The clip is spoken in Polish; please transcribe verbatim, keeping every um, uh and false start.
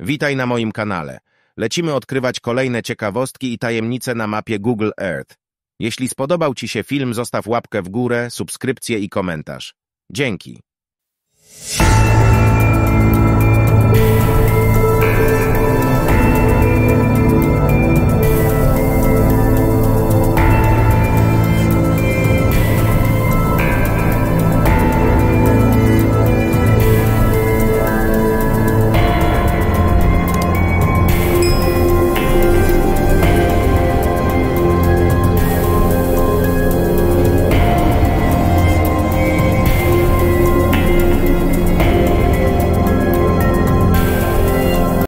Witaj na moim kanale. Lecimy odkrywać kolejne ciekawostki i tajemnice na mapie Google Earth. Jeśli spodobał Ci się film, zostaw łapkę w górę, subskrypcję i komentarz. Dzięki.